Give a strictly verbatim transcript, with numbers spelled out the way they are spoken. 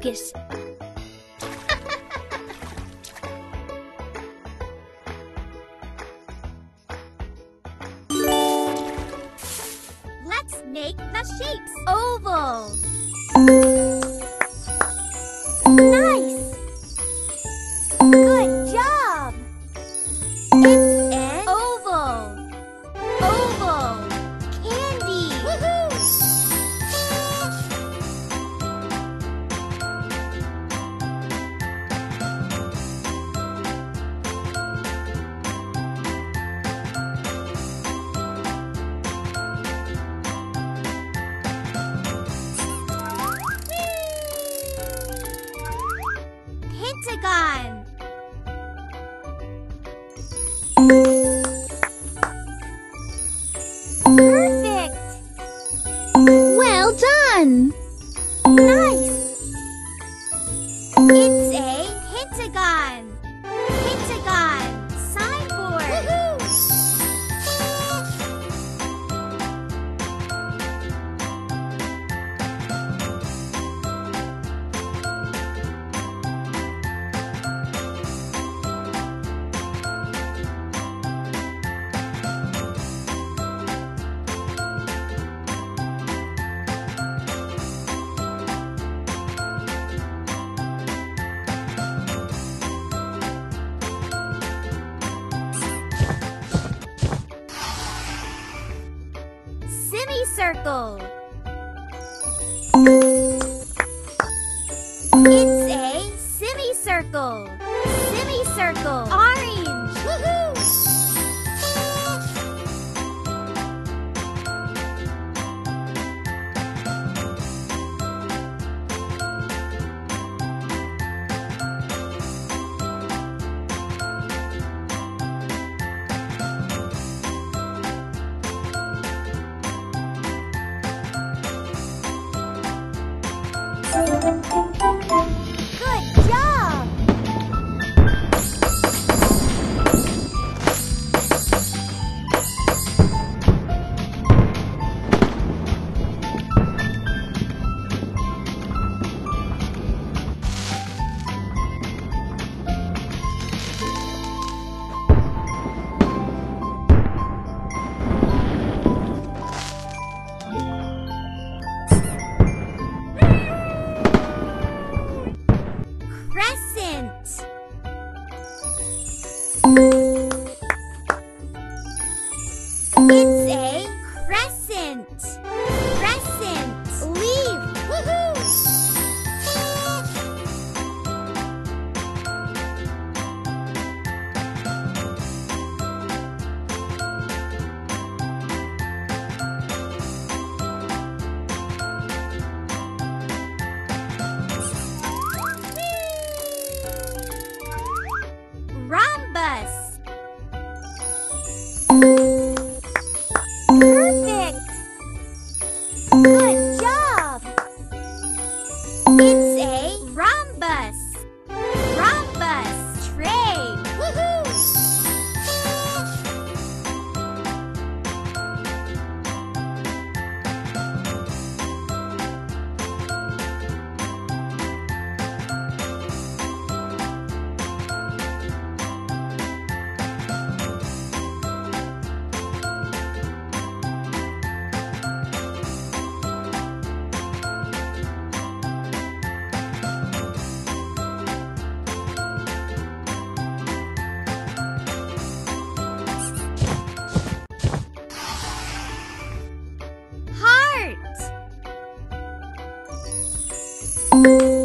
focus. Let's make the shapes. Oval. Nice. Good job. It's an oval. Oval. Candy. Pentagon. Perfect. Well done. Nice. It's a pentagon. Pentagon sideboard. Woohoo! Circle. It's a semicircle. Semicircle. Orange. Woohoo! Good job! It's a crescent. Crescent. Leaf. Woohoo! Rhombus. Perfect! Good job! It's a rhombus! Rhombus tray! Woohoo! Thank you.